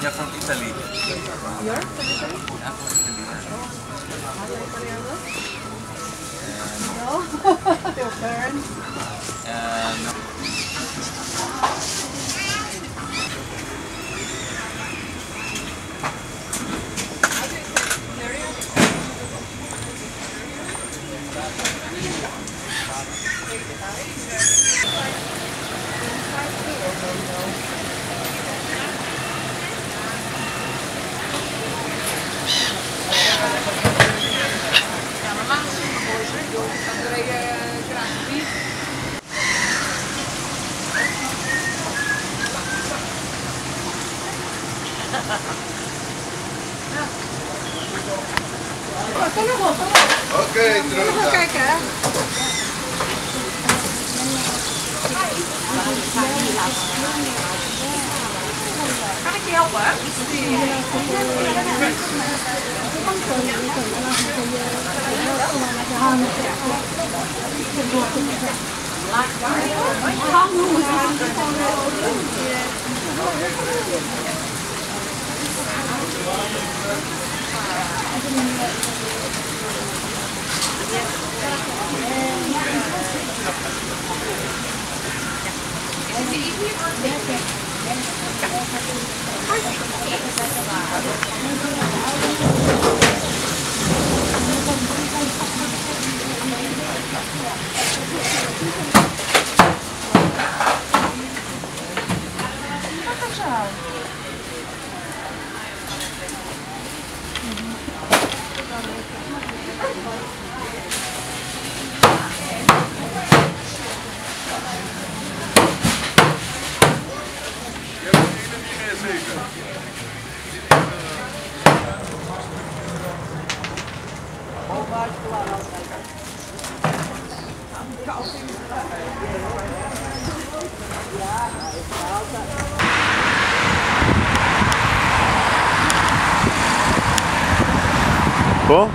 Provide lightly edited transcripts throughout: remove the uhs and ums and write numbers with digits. Yeah, from Italy. You're from Italy? Yeah, from Italy. Are you Italian? No. Your parents? No. Oké, terug kijken hè. Kan ik je helpen? Cool.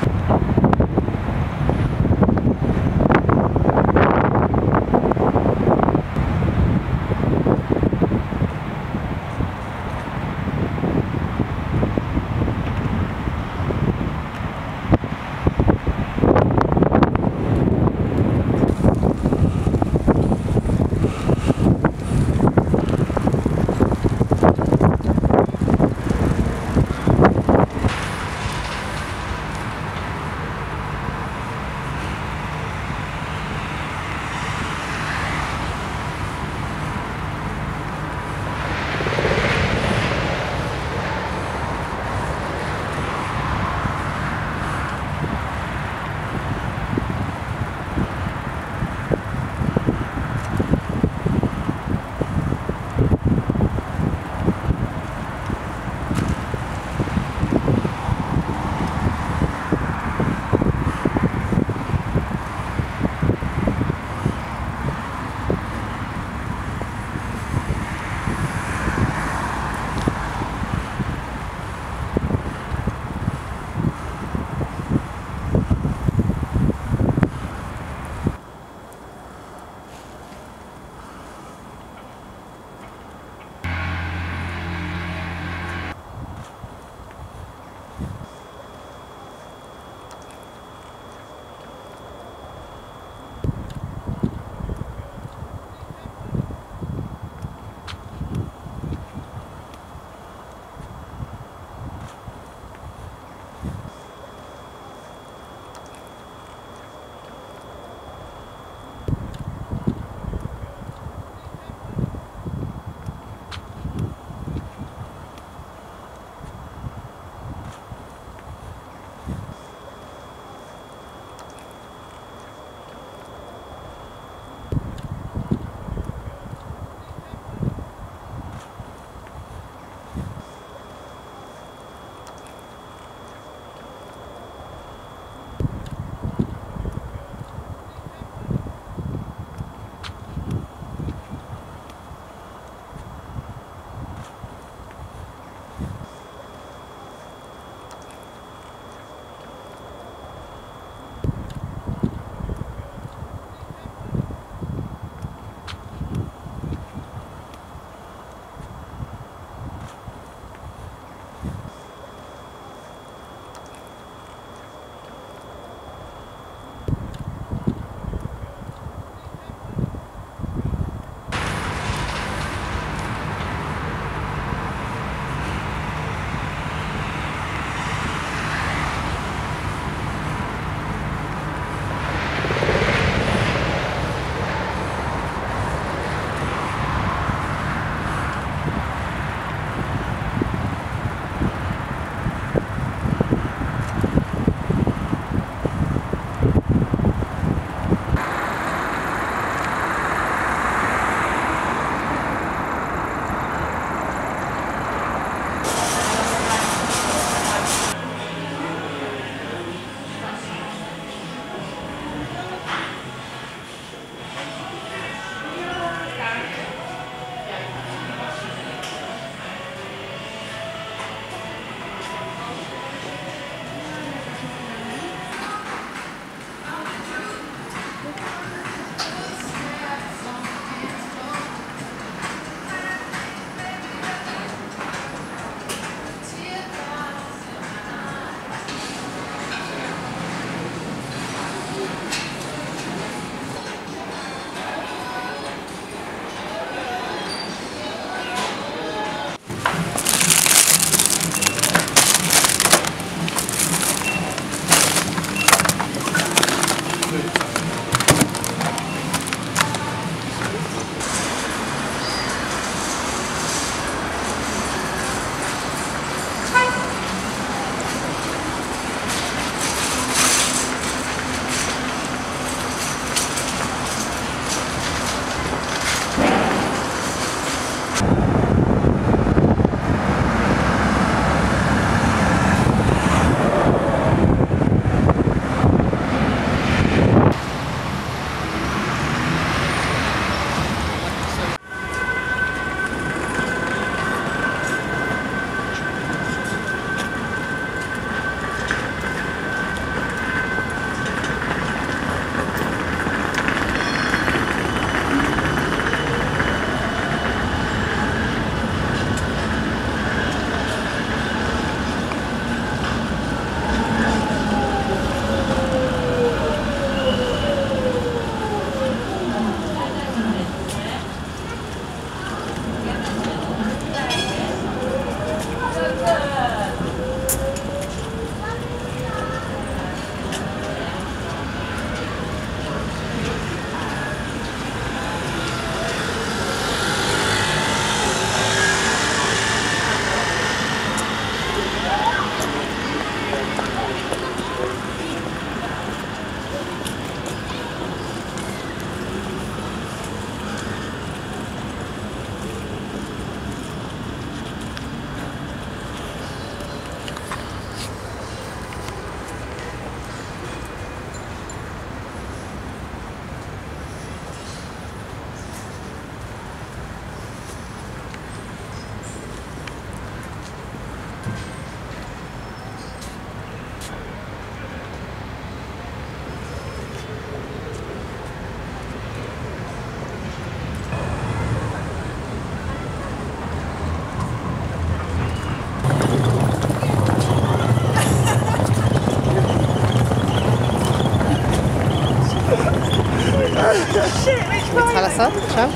עשה עכשיו?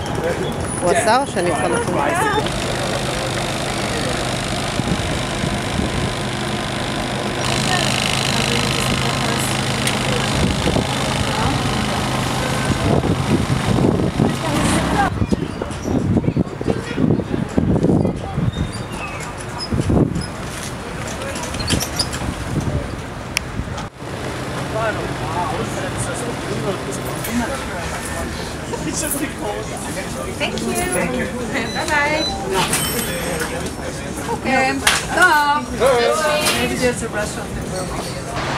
הוא עשה או שאני צריכה לחזור? Thank you. Thank you. Bye bye. Okay. Stop. Maybe there's a restaurant that we're walking along.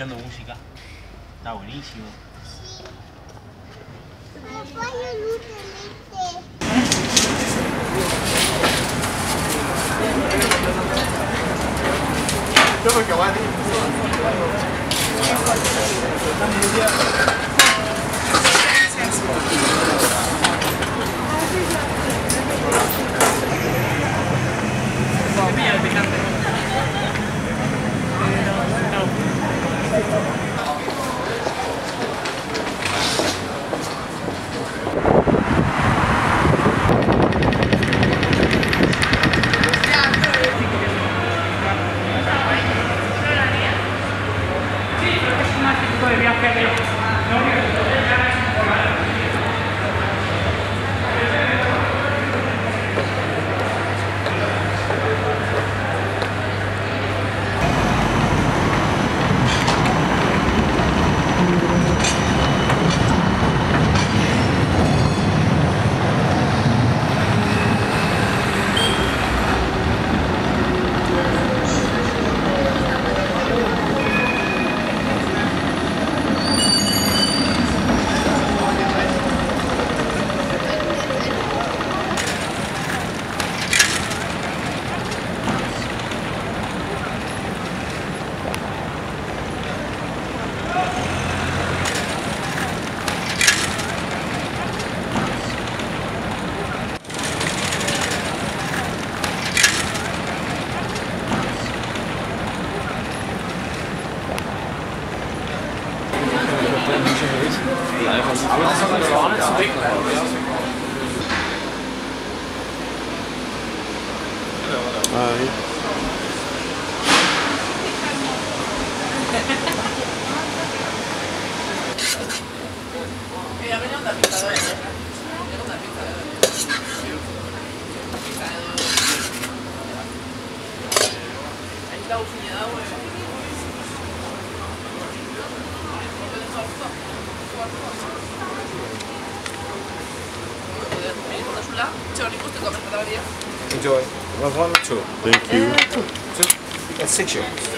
facendo musica. Sta buonissimo. Sì. E poi io luce mette. Dopo che guardi Enjoy. One, two. Thank you. Two. That's 6 euros.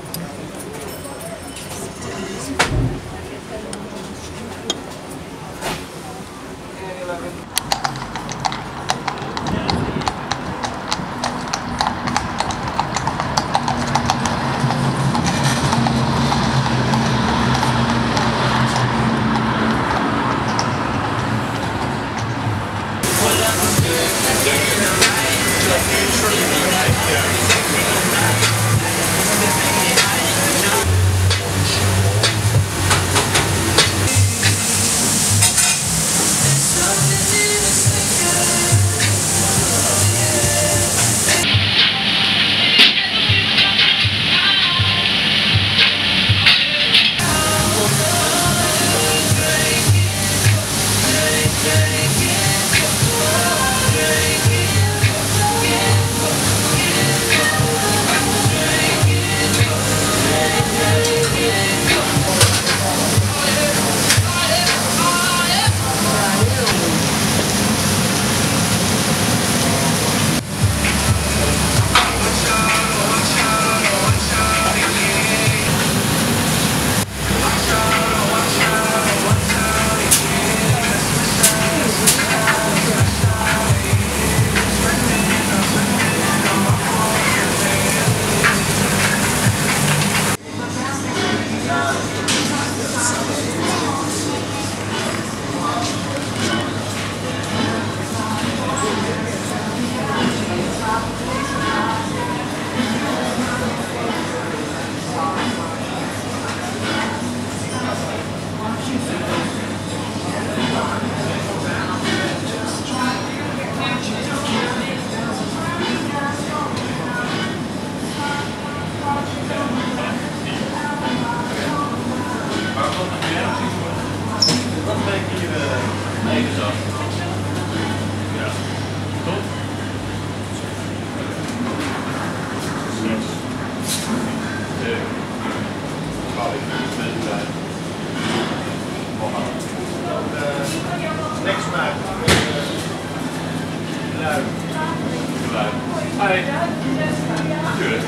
Tuurlijk.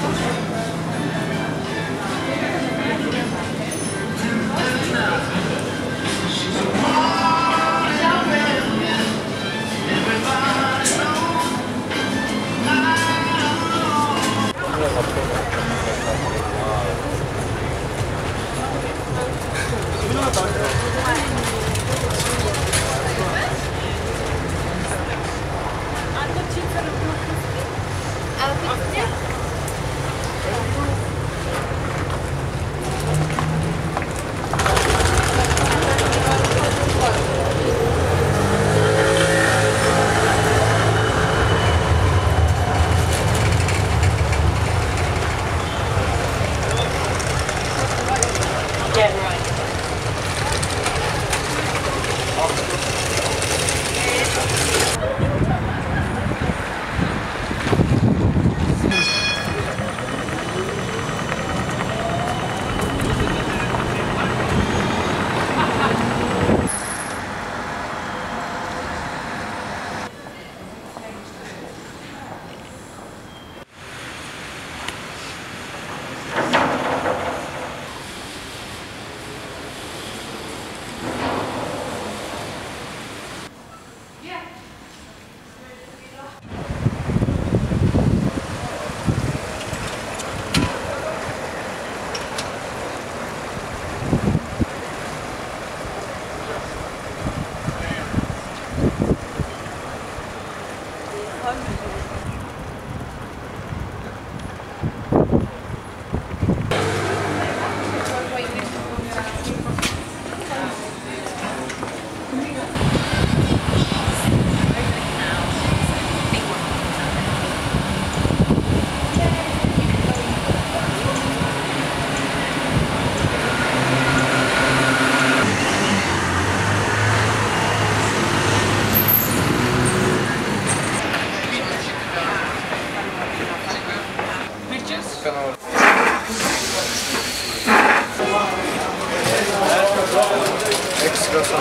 Wat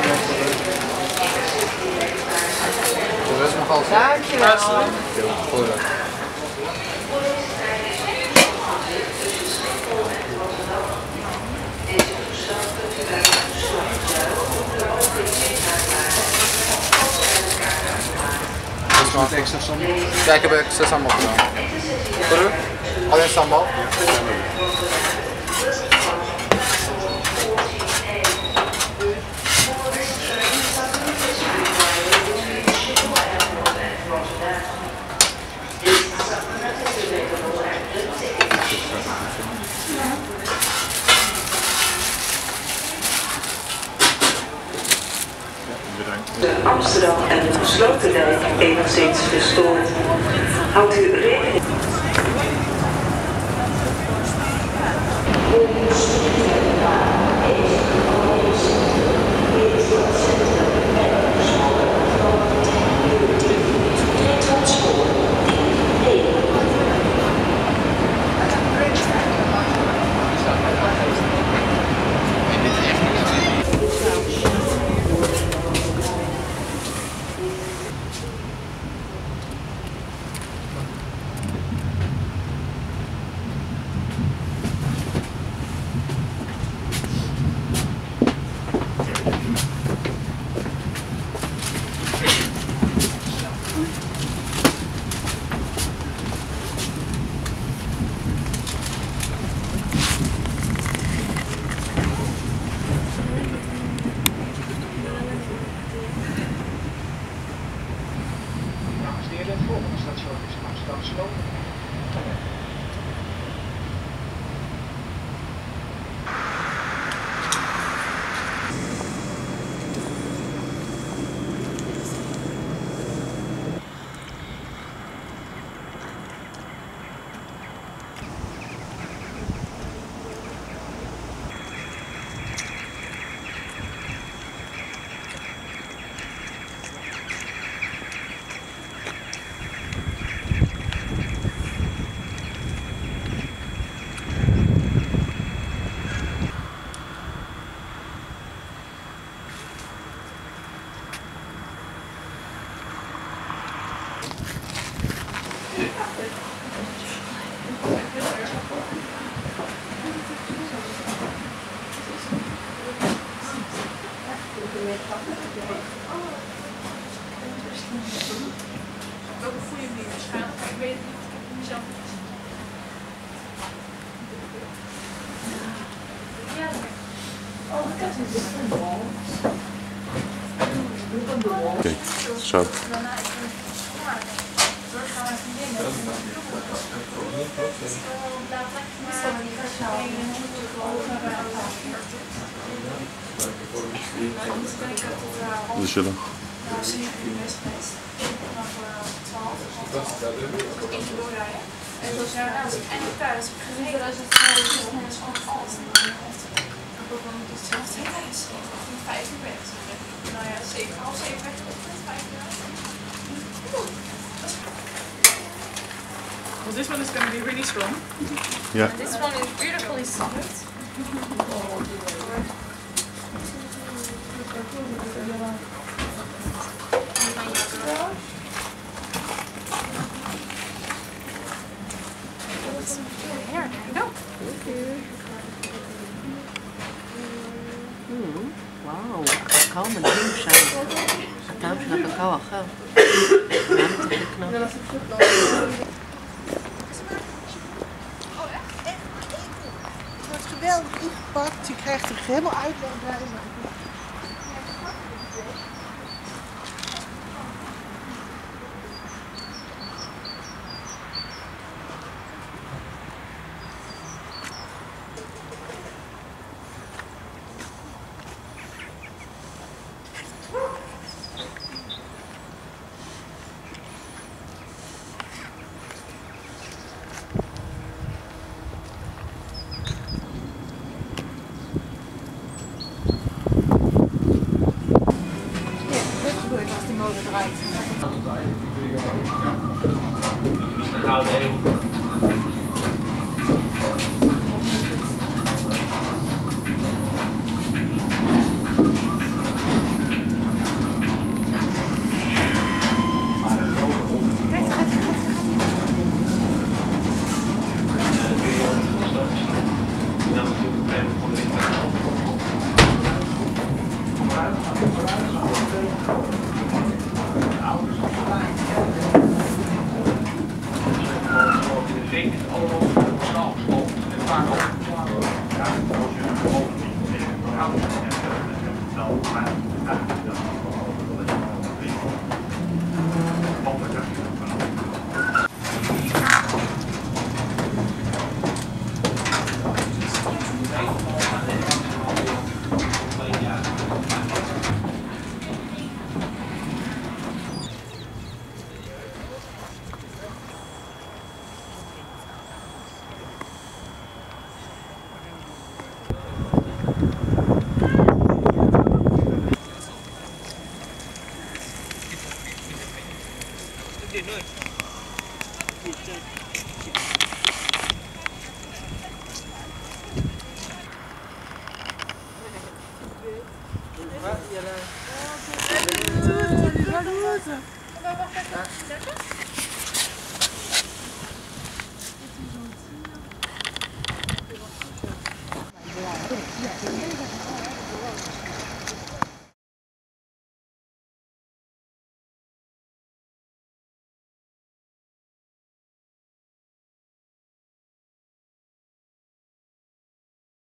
extra sambal? Ja, ik heb extra sambal gedaan. Voor u? Alleen sambal? Amsterdam en de Sloterdijk enigszins verstoord. Houdt u rekening. Oké, zo. We zullen. Nou ja, zeker half 7 weg tot 5 jaar. Well, this one is going to be really strong. Yeah. And this one is beautifully soft. Here, go. וואו, הקקאו מדהים שם, הטעם של הקקאו אחר, מה אני צריך לקנות? Het wordt geweldig ingepakt, je krijgt er helemaal uitleg bij. D'accord.